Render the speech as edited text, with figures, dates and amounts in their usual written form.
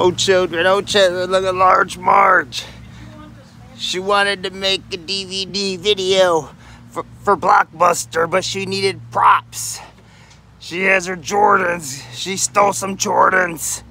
Oh children, look at Large Marge. She wanted to make a DVD video for Blockbuster, but she needed props. She has her Jordans. She stole some Jordans.